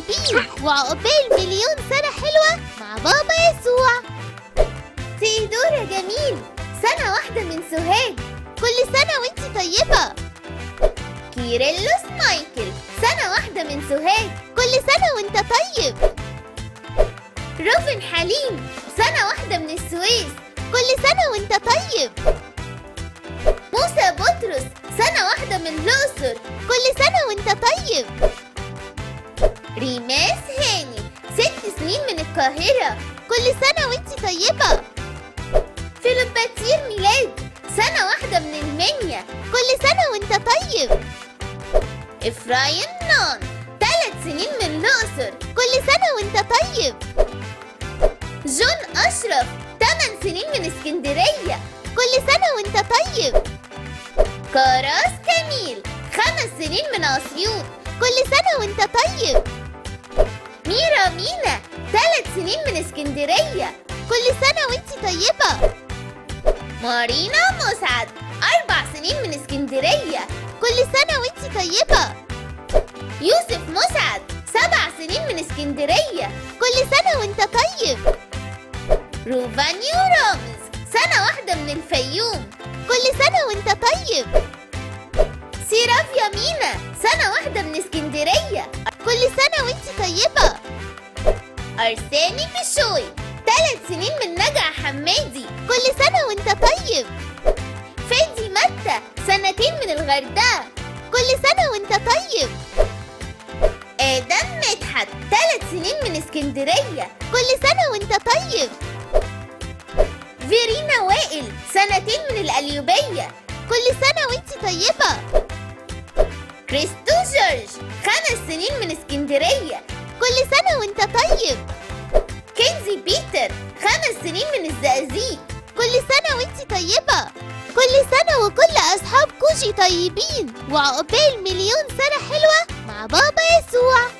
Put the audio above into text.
طيبين وعقبال مليون سنة حلوة مع بابا يسوع. ثيؤدورا جميل، سنة واحدة من سوهاج، كل سنة وانت طيبة. كيرلس مايكل، سنة واحدة من سوهاج، كل سنة وانت طيب. روڤن حليم، سنة واحدة من السويس، كل سنة وانت طيب. موسى بطرس، سنة واحدة من الأقصر، كل سنة وانت طيب. ريماس هاني، 6 سنين من القاهرة، كل سنة وانت طيبة. فيلوباتير ميلاد، سنة واحدة من المنيا، كل سنة وانت طيب. إفرايم نان، 3 سنين من الأقصر، كل سنة وانت طيب. جون اشرف، 8 سنين من اسكندرية، كل سنة وانت طيب. كاراس كميل، 5 سنين من اسيوط، كل سنة وانت طيب. ميرا مينا، 3 سنين من اسكندرية، كل سنة وانت طيبة. مارينا مسعد، 4 سنين من اسكندرية، كل سنة وانت طيبة. يوسف مسعد، 7 سنين من اسكندرية، كل سنة وانت طيب. روبانيو رومز، سنة واحدة من الفيوم، كل سنة وانت طيب. سيرافيا مينا، سنة واحدة من اسكندرية، كل سنة وانت طيبة. أرساني بيشوي، 3 سنين من نجع حمادي، كل سنة وانت طيب. فادي متى، 2 سنين من الغردقة، كل سنة وانت طيب. آدم مدحت، 3 سنين من اسكندرية، كل سنة وانت طيب. فيرينا وائل، 2 سنين من القليوبية، كل سنة وانت طيبة. كريستو جورج، 5 سنين من اسكندرية، كل سنة وانت طيب. كينزي بيتر، 5 سنين من الزقازيق، كل سنة وانت طيبة. كل سنة وكل أصحاب كوجي طيبين وعقبال مليون سنة حلوة مع بابا يسوع.